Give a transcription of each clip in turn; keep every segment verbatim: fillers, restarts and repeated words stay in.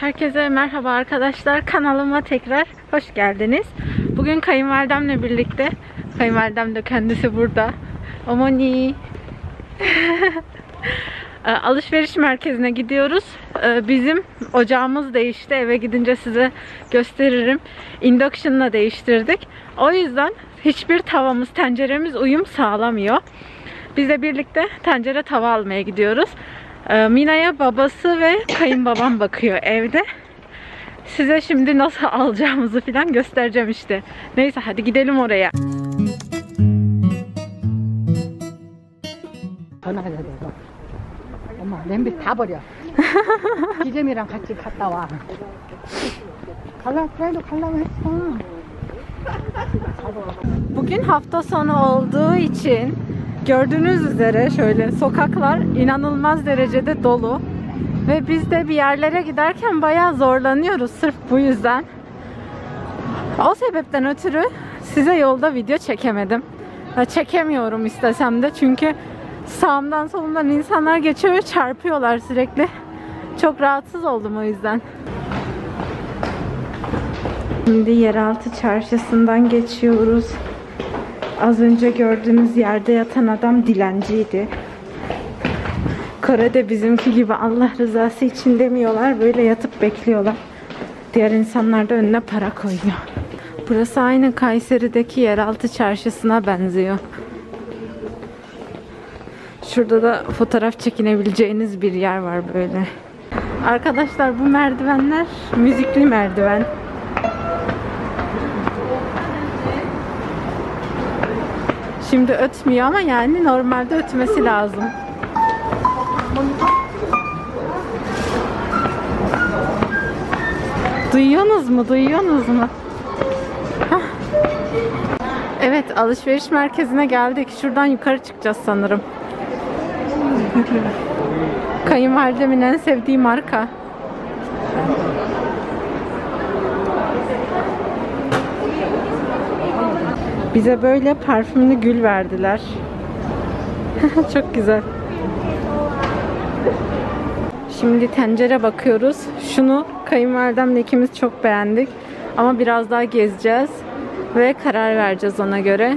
Herkese merhaba arkadaşlar, kanalıma tekrar hoş geldiniz. Bugün kayınvalidemle birlikte, kayınvalidem de kendisi burada, Omoni alışveriş merkezine gidiyoruz. Bizim ocağımız değişti, eve gidince size gösteririm. Induction'la değiştirdik. O yüzden hiçbir tavamız, tenceremiz uyum sağlamıyor. Biz de birlikte tencere tava almaya gidiyoruz. Mina'ya babası ve kayınbabam bakıyor evde. Size şimdi nasıl alacağımızı falan göstereceğim işte. Neyse hadi gidelim oraya. Bugün hafta sonu olduğu için gördüğünüz üzere şöyle sokaklar inanılmaz derecede dolu ve biz de bir yerlere giderken bayağı zorlanıyoruz sırf bu yüzden. O sebepten ötürü size yolda video çekemedim. Çekemiyorum istesem de çünkü sağımdan solumdan insanlar geçiyor ve çarpıyorlar sürekli. Çok rahatsız oldum o yüzden. Şimdi yeraltı çarşısından geçiyoruz. Az önce gördüğünüz yerde yatan adam dilenciydi. Kore'de bizimki gibi Allah rızası için demiyorlar, böyle yatıp bekliyorlar. Diğer insanlar da önüne para koyuyor. Burası aynı Kayseri'deki yeraltı çarşısına benziyor. Şurada da fotoğraf çekinebileceğiniz bir yer var böyle. Arkadaşlar bu merdivenler müzikli merdiven. Şimdi ötmüyor ama yani normalde ötmesi lazım. Duyuyorsunuz mu? Duyuyorsunuz mu? Hah. Evet, alışveriş merkezine geldik. Şuradan yukarı çıkacağız sanırım. Kayınvalidemin en sevdiği marka. Bize böyle parfümlü gül verdiler. Çok güzel. Şimdi tencere bakıyoruz. Şunu kayınvalidemle ikimiz çok beğendik. Ama biraz daha gezeceğiz ve karar vereceğiz ona göre.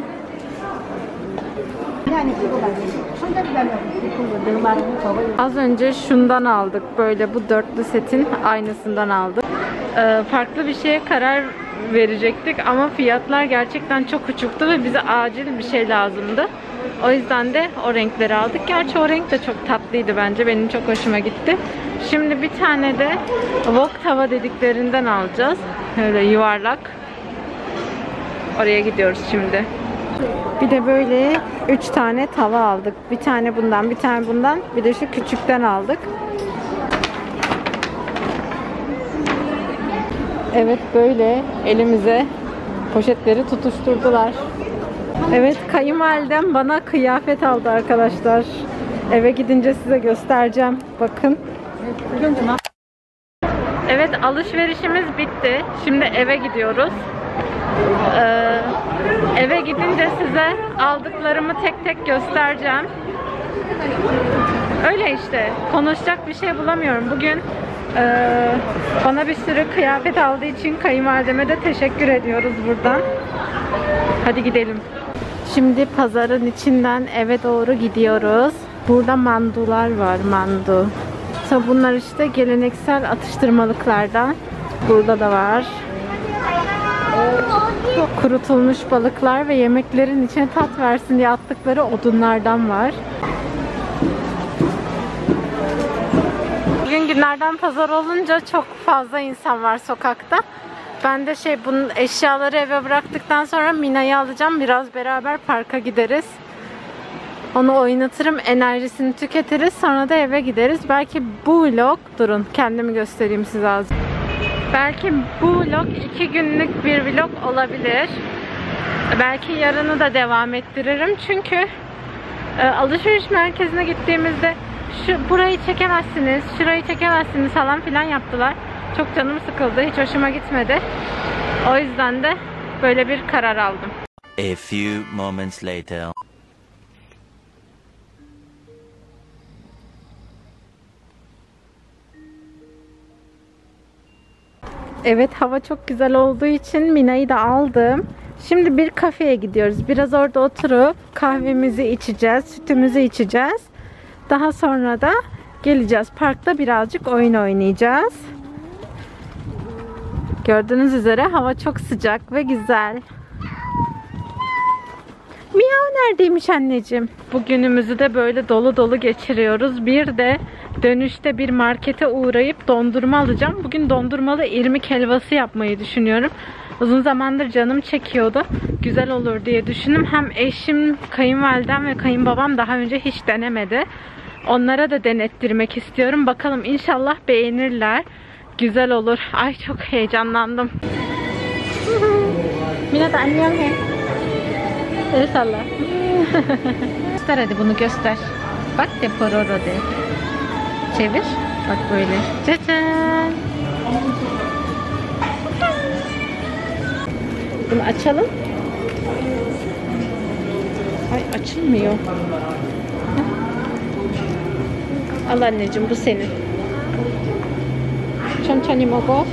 Az önce şundan aldık. Böyle bu dörtlü setin aynısından aldık. Ee, farklı bir şeye karar verecektik ama fiyatlar gerçekten çok uçuktu ve bize acil bir şey lazımdı. O yüzden de o renkleri aldık. Gerçi o renk de çok tatlıydı bence. Benim çok hoşuma gitti. Şimdi bir tane de wok tava dediklerinden alacağız. Böyle yuvarlak. Oraya gidiyoruz şimdi. Bir de böyle üç tane tava aldık. Bir tane bundan, bir tane bundan, bir de şu küçükten aldık. Evet, böyle elimize poşetleri tutuşturdular. Evet, kayınvalidem bana kıyafet aldı arkadaşlar. Eve gidince size göstereceğim. Bakın. Evet, alışverişimiz bitti. Şimdi eve gidiyoruz. Ee, eve gidince size aldıklarımı tek tek göstereceğim. Öyle işte. Konuşacak bir şey bulamıyorum. Bugün Ee, bana bir sürü kıyafet aldığı için kayınvalideme de teşekkür ediyoruz buradan. Hadi gidelim. Şimdi pazarın içinden eve doğru gidiyoruz. Burada mandular var, mandu. Bunlar işte geleneksel atıştırmalıklardan. Burada da var. Kurutulmuş balıklar ve yemeklerin içine tat versin diye attıkları odunlardan var. Bugün günlerden pazar olunca çok fazla insan var sokakta. Ben de şey, bunun eşyaları eve bıraktıktan sonra Mina'yı alacağım. Biraz beraber parka gideriz. Onu oynatırım, enerjisini tüketiriz. Sonra da eve gideriz. Belki bu vlog, durun kendimi göstereyim size az. Belki bu vlog iki günlük bir vlog olabilir. Belki yarını da devam ettiririm. Çünkü alışveriş merkezine gittiğimizde Şu, burayı çekemezsiniz, şurayı çekemezsiniz falan filan yaptılar. Çok canım sıkıldı, hiç hoşuma gitmedi. O yüzden de böyle bir karar aldım. A few moments later. Evet, hava çok güzel olduğu için Mina'yı da aldım. Şimdi bir kafeye gidiyoruz. Biraz orada oturup kahvemizi içeceğiz, sütümüzü içeceğiz. Daha sonra da geleceğiz. Parkta birazcık oyun oynayacağız. Gördüğünüz üzere hava çok sıcak ve güzel. Miau neredeymiş anneciğim? Bugünümüzü de böyle dolu dolu geçiriyoruz. Bir de dönüşte bir markete uğrayıp dondurma alacağım. Bugün dondurmalı irmik helvası yapmayı düşünüyorum. Uzun zamandır canım çekiyordu. Güzel olur diye düşündüm. Hem eşim, kayınvalidem ve kayınbabam daha önce hiç denemedi. Onlara da denettirmek istiyorum. Bakalım, inşallah beğenirler. Güzel olur. Ay çok heyecanlandım. Mina da annem he. Evet Allah. Göster hadi, bunu göster. Bak de pororo de. Çevir. Bak böyle. Çeçen. Bunu açalım. Ay açılmıyor. Al anneciğim, bu senin. Çan çanim obo.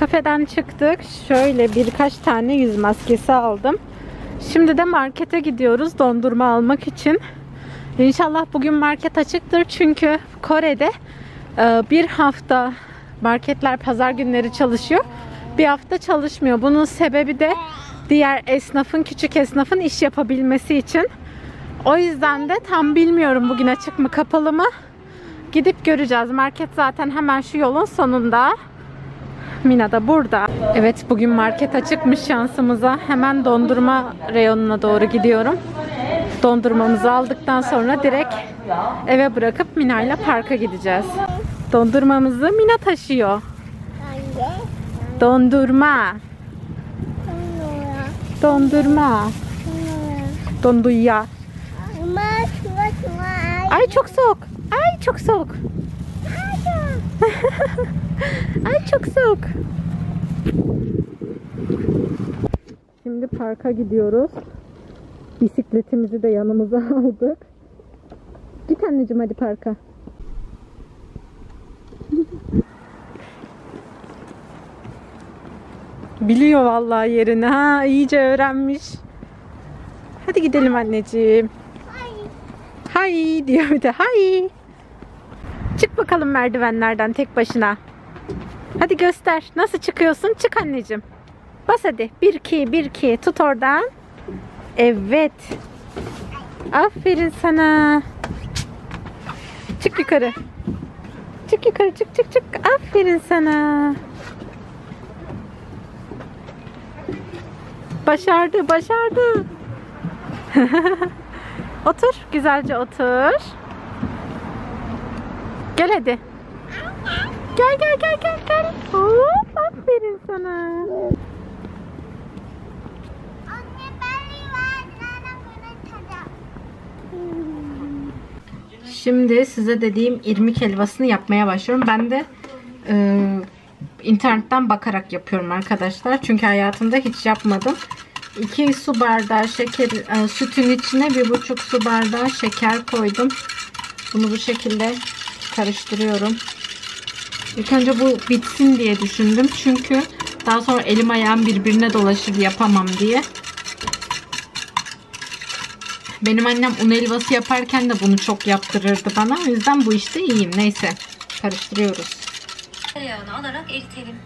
Kafeden çıktık. Şöyle birkaç tane yüz maskesi aldım. Şimdi de markete gidiyoruz dondurma almak için. İnşallah bugün market açıktır. Çünkü Kore'de bir hafta marketler pazar günleri çalışıyor. Bir hafta çalışmıyor. Bunun sebebi de diğer esnafın, küçük esnafın iş yapabilmesi için. O yüzden de tam bilmiyorum bugün açık mı kapalı mı. Gidip göreceğiz. Market zaten hemen şu yolun sonunda. Mina da burada. Evet, bugün market açıkmış şansımıza. Hemen dondurma reyonuna doğru gidiyorum. Dondurmamızı aldıktan sonra direkt eve bırakıp Mina ile parka gideceğiz. Dondurmamızı Mina taşıyor. Dondurma. Dondurma. Donduya. Ay çok soğuk. Ay çok soğuk. Ay çok soğuk. Şimdi parka gidiyoruz. Bisikletimizi de yanımıza aldık. Git anneciğim hadi parka. Biliyor vallahi yerini ha, iyice öğrenmiş. Hadi gidelim anneciğim. Hay diyor bir de. Hay. Çık bakalım merdivenlerden tek başına. Hadi göster. Nasıl çıkıyorsun? Çık anneciğim. Bas hadi. bir iki bir iki. Tut oradan. Evet. Aferin sana. Çık yukarı. Çık yukarı. Çık çık çık. Aferin sana. Başardı. Başardı. Otur. Güzelce otur. Gel hadi. Gel gel gel gel gel. Hop, aferin sana. Anne ben yuvarlanacağım. Şimdi size dediğim irmik helvasını yapmaya başlıyorum. Ben de e, internetten bakarak yapıyorum arkadaşlar. Çünkü hayatımda hiç yapmadım. iki su bardağı şeker, e, sütün içine bir buçuk su bardağı şeker koydum. Bunu bu şekilde karıştırıyorum. İlk önce bu bitsin diye düşündüm. Çünkü daha sonra elim ayağım birbirine dolaşır, yapamam diye. Benim annem un helvası yaparken de bunu çok yaptırırdı bana. O yüzden bu işte iyiyim. Neyse. Karıştırıyoruz. Tereyağını alarak eritelim.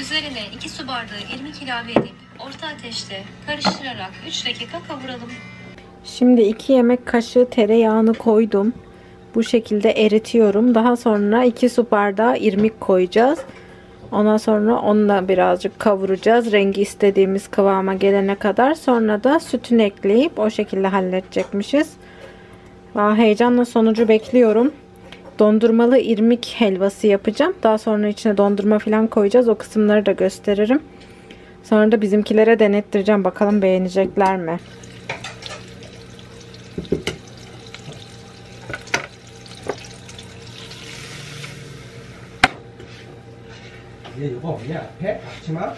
Üzerine iki su bardağı irmik ilave edip orta ateşte karıştırarak üç dakika kavuralım. Şimdi iki yemek kaşığı tereyağını koydum. Bu şekilde eritiyorum. Daha sonra iki su bardağı irmik koyacağız. Ondan sonra onunla birazcık kavuracağız. Rengi istediğimiz kıvama gelene kadar. Sonra da sütünü ekleyip o şekilde halledecekmişiz. Aa, heyecanla sonucu bekliyorum. Dondurmalı irmik helvası yapacağım. Daha sonra içine dondurma falan koyacağız. O kısımları da gösteririm. Sonra da bizimkilere denettireceğim. Bakalım beğenecekler mi? 얘 이거 뭐냐? 앞에 앞치마.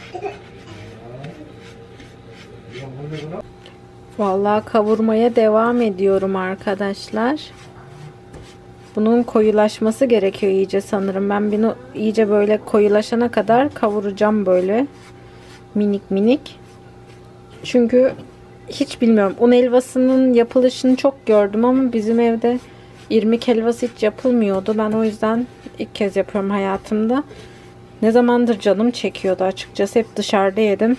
Vallahi kavurmaya devam ediyorum arkadaşlar. Bunun koyulaşması gerekiyor iyice sanırım. Ben bunu iyice böyle koyulaşana kadar kavuracağım böyle minik minik. Çünkü hiç bilmiyorum. Un helvasının yapılışını çok gördüm ama bizim evde irmik helvası hiç yapılmıyordu. Ben o yüzden ilk kez yapıyorum hayatımda. Ne zamandır canım çekiyordu açıkçası. Hep dışarıda yedim.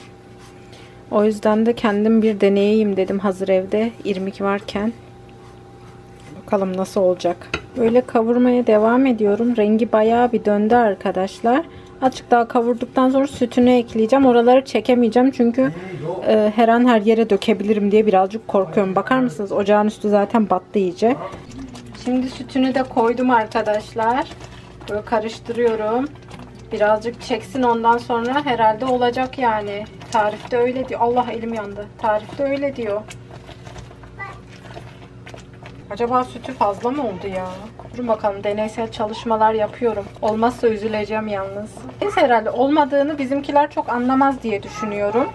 O yüzden de kendim bir deneyeyim dedim hazır evde irmik varken. Bakalım nasıl olacak. Böyle kavurmaya devam ediyorum. Rengi bayağı bir döndü arkadaşlar. Azıcık daha kavurduktan sonra sütünü ekleyeceğim. Oraları çekemeyeceğim çünkü e, her an her yere dökebilirim diye birazcık korkuyorum. Bakar mısınız? Ocağın üstü zaten battı iyice. Şimdi sütünü de koydum arkadaşlar. Böyle karıştırıyorum. Birazcık çeksin, ondan sonra herhalde olacak yani. Tarifte öyle diyor. Allah, elim yandı. Tarifte öyle diyor. Acaba sütü fazla mı oldu ya? Durun bakalım, deneysel çalışmalar yapıyorum. Olmazsa üzüleceğim yalnız. Neyse, herhalde olmadığını bizimkiler çok anlamaz diye düşünüyorum.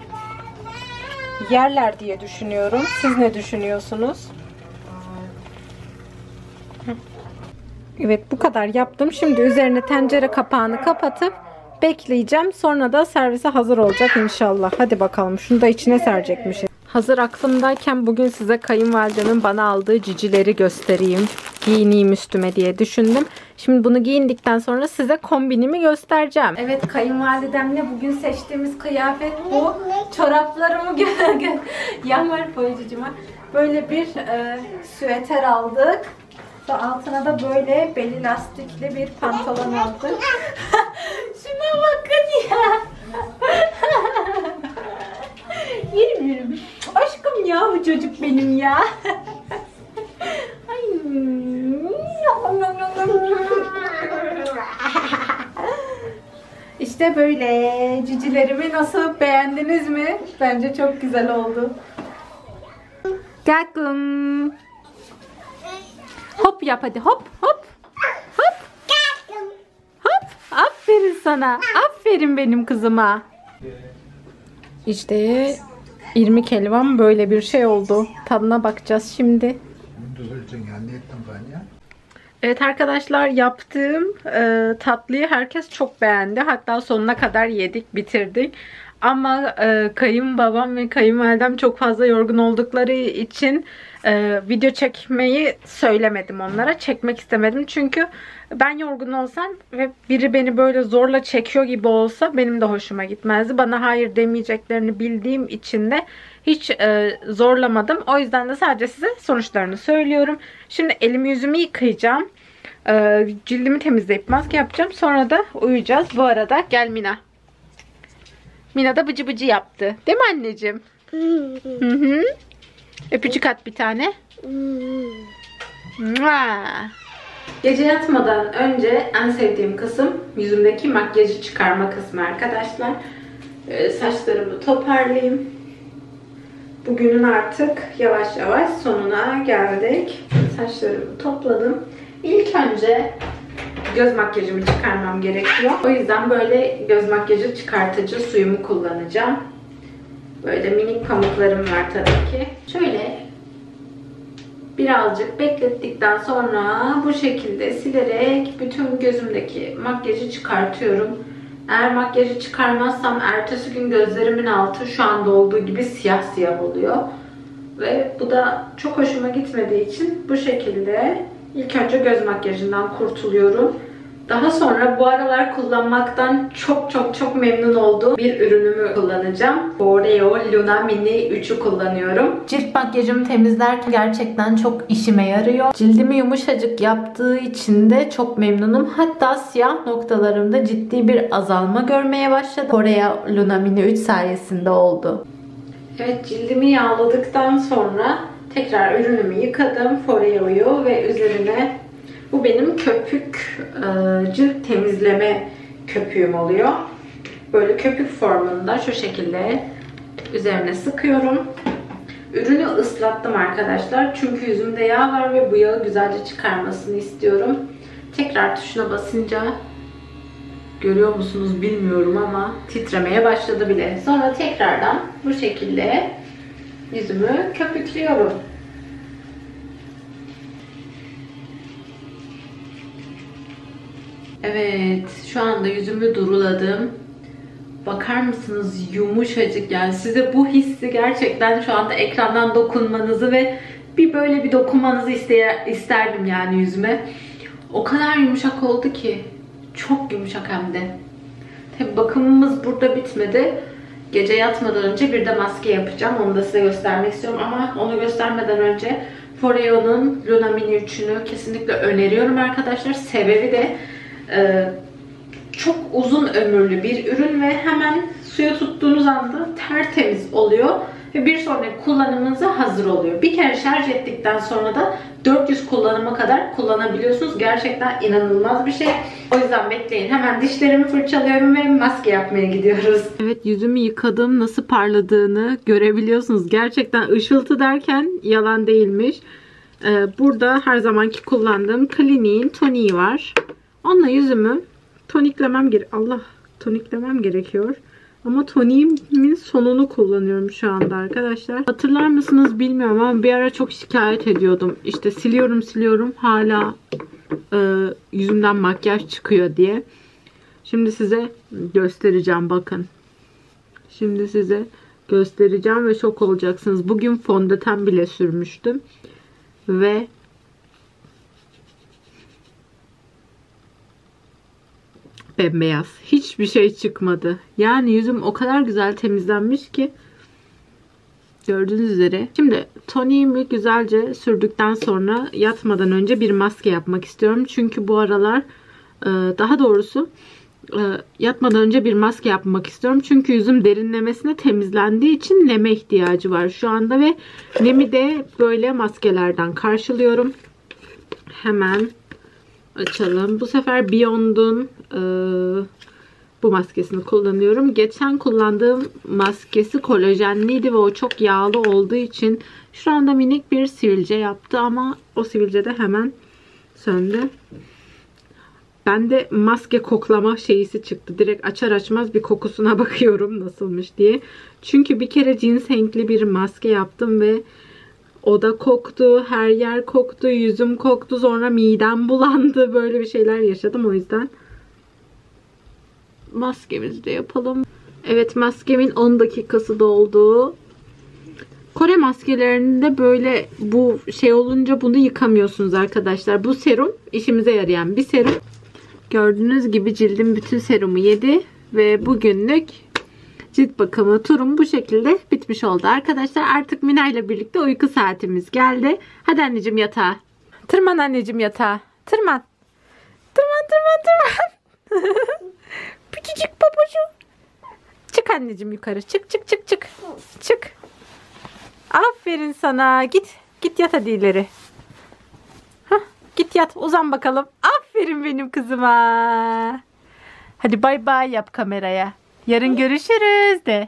Yerler diye düşünüyorum. Siz ne düşünüyorsunuz? Evet, bu kadar yaptım. Şimdi üzerine tencere kapağını kapatıp bekleyeceğim. Sonra da servise hazır olacak inşallah. Hadi bakalım, şunu da içine serecekmişiz. Hazır aklımdayken bugün size kayınvalidemin bana aldığı cicileri göstereyim. Giyineyim üstüme diye düşündüm. Şimdi bunu giyindikten sonra size kombinimi göstereceğim. Evet, kayınvalidemle bugün seçtiğimiz kıyafet bu. Çoraplarımı yamar boyacıcıma. Böyle bir e, süveter aldık. Altına da böyle beli lastikli bir pantolon aldık. Şuna bakın ya. Yerim yerim. Aşkım ya, bu çocuk benim ya. Ay. İşte böyle cicilerimi nasıl, beğendiniz mi? Bence çok güzel oldu. Gakum. Hop yap hadi, hop hop hop hop. Aferin sana, aferin benim kızıma. İşte irmik helvam böyle bir şey oldu. Tadına bakacağız şimdi. Evet arkadaşlar, yaptığım e, tatlıyı herkes çok beğendi. Hatta sonuna kadar yedik, bitirdik. Ama e, kayınbabam ve kayınvalidem çok fazla yorgun oldukları için e, video çekmeyi söylemedim onlara. Çekmek istemedim. Çünkü ben yorgun olsam ve biri beni böyle zorla çekiyor gibi olsa benim de hoşuma gitmezdi. Bana hayır demeyeceklerini bildiğim için de hiç e, zorlamadım. O yüzden de sadece size sonuçlarını söylüyorum. Şimdi elimi yüzümü yıkayacağım. E, cildimi temizleyip maske yapacağım. Sonra da uyuyacağız. Bu arada gel Mina. Mina da bıcı bıcı yaptı. Değil mi anneciğim? Hı hı. Öpücük at bir tane. Gece yatmadan önce en sevdiğim kısım yüzümdeki makyajı çıkarma kısmı arkadaşlar. Ee, saçlarımı toparlayayım. Bugünün artık yavaş yavaş sonuna geldik. Saçlarımı topladım. İlk önce göz makyajımı çıkarmam gerekiyor. O yüzden böyle göz makyajı çıkartıcı suyumu kullanacağım. Böyle minik pamuklarım var tabii ki. Şöyle birazcık beklettikten sonra bu şekilde silerek bütün gözümdeki makyajı çıkartıyorum. Eğer makyajı çıkarmazsam ertesi gün gözlerimin altı şu anda olduğu gibi siyah siyah oluyor. Ve bu da çok hoşuma gitmediği için bu şekilde İlk önce göz makyajından kurtuluyorum. Daha sonra bu aralar kullanmaktan çok çok çok memnun olduğum bir ürünümü kullanacağım. Foreo Luna Mini üçü kullanıyorum. Cilt makyajımı temizlerken gerçekten çok işime yarıyor. Cildimi yumuşacık yaptığı için de çok memnunum. Hatta siyah noktalarımda ciddi bir azalma görmeye başladı. Foreo Luna Mini üç sayesinde oldu. Evet, cildimi yağladıktan sonra tekrar ürünümü yıkadım, Foreo'yu ve üzerine bu benim köpük e, cilt temizleme köpüğüm oluyor. Böyle köpük formunda şu şekilde üzerine sıkıyorum. Ürünü ıslattım arkadaşlar. Çünkü yüzümde yağ var ve bu yağı güzelce çıkarmasını istiyorum. Tekrar tuşuna basınca Görüyor musunuz bilmiyorum ama titremeye başladı bile. Sonra tekrardan bu şekilde yüzümü köpüklüyorum. Evet, şu anda yüzümü duruladım. Bakar mısınız yumuşacık, yani size bu hissi gerçekten şu anda ekrandan dokunmanızı ve bir böyle bir dokunmanızı isteye, isterdim yani yüzüme. O kadar yumuşak oldu ki. Çok yumuşak hem de. Tabi bakımımız burada bitmedi. Gece yatmadan önce bir de maske yapacağım. Onu da size göstermek istiyorum ama onu göstermeden önce Foreo'nun Luna Mini üçünü kesinlikle öneriyorum arkadaşlar. Sebebi de e, çok uzun ömürlü bir ürün ve hemen suya tuttuğunuz anda tertemiz oluyor ve bir sonraki kullanımınıza hazır oluyor. Bir kere şarj ettikten sonra da dört yüz kullanıma kadar kullanabiliyorsunuz. Gerçekten inanılmaz bir şey. O yüzden bekleyin. Hemen dişlerimi fırçalıyorum ve maske yapmaya gidiyoruz. Evet, yüzümü yıkadım. Nasıl parladığını görebiliyorsunuz. Gerçekten ışıltı derken yalan değilmiş. Ee, burada her zamanki kullandığım Clinique'in toniği var. Onunla yüzümü toniklemem gerekiyor. Allah, toniklemem gerekiyor. Ama toniğimin sonunu kullanıyorum şu anda arkadaşlar. Hatırlar mısınız bilmiyorum ama bir ara çok şikayet ediyordum. İşte siliyorum siliyorum hala e, yüzümden makyaj çıkıyor diye. Şimdi size göstereceğim, bakın. Şimdi size göstereceğim ve şok olacaksınız. Bugün fondöten bile sürmüştüm. Ve bembeyaz. Hiçbir şey çıkmadı. Yani yüzüm o kadar güzel temizlenmiş ki. Gördüğünüz üzere. Şimdi toniğimi güzelce sürdükten sonra yatmadan önce bir maske yapmak istiyorum. Çünkü bu aralar daha doğrusu yatmadan önce bir maske yapmak istiyorum. Çünkü yüzüm derinlemesine temizlendiği için neme ihtiyacı var şu anda ve nemi de böyle maskelerden karşılıyorum. Hemen açalım. Bu sefer Beyond'un e, bu maskesini kullanıyorum. Geçen kullandığım maskesi kolajenliydi ve o çok yağlı olduğu için şu anda minik bir sivilce yaptı ama o sivilce de hemen söndü. Bende maske koklama şeyisi çıktı. Direkt açar açmaz bir kokusuna bakıyorum nasılmış diye. Çünkü bir kere ginsengli bir maske yaptım ve oda koktu, her yer koktu, yüzüm koktu, sonra midem bulandı. Böyle bir şeyler yaşadım, o yüzden maskemizi de yapalım. Evet, maskemin on dakikası doldu. Kore maskelerinde böyle bu şey olunca bunu yıkamıyorsunuz arkadaşlar. Bu serum işimize yarayan bir serum. Gördüğünüz gibi cildim bütün serumu yedi ve bugünlük cilt bakımı turum bu şekilde bitmiş oldu arkadaşlar. Artık Mina ile birlikte uyku saatimiz geldi. Hadi anneciğim yatağa. Tırman anneciğim yatağa. Tırman. Tırman tırman tırman. Küçücük babacığım. Çık anneciğim yukarı. Çık çık çık çık. Çık. Aferin sana. Git. Git yat hadi ileri. Hah, git yat. Uzan bakalım. Aferin benim kızıma. Hadi bay bay yap kameraya. Yarın görüşürüz de.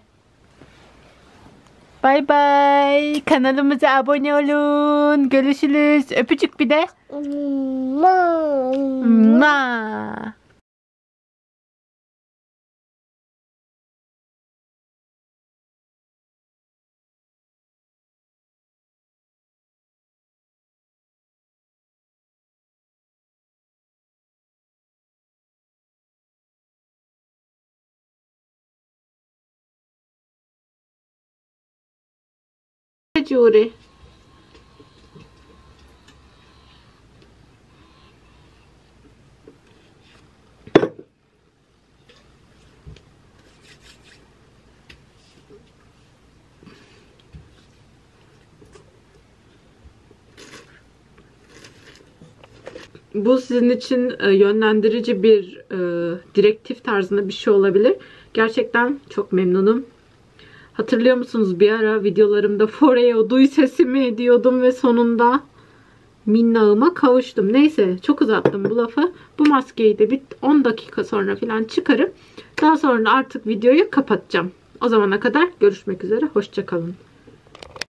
Bay bay. Kanalımıza abone olun. Görüşürüz. Öpücük bir de. Ma. Curi. Bu sizin için e, yönlendirici bir e, direktif tarzında bir şey olabilir. Gerçekten çok memnunum. Hatırlıyor musunuz bir ara videolarımda Foreo duy sesimi ediyordum ve sonunda minnağıma kavuştum. Neyse, çok uzattım bu lafı. Bu maskeyi de bir on dakika sonra falan çıkarıp daha sonra artık videoyu kapatacağım. O zamana kadar görüşmek üzere. Hoşça kalın.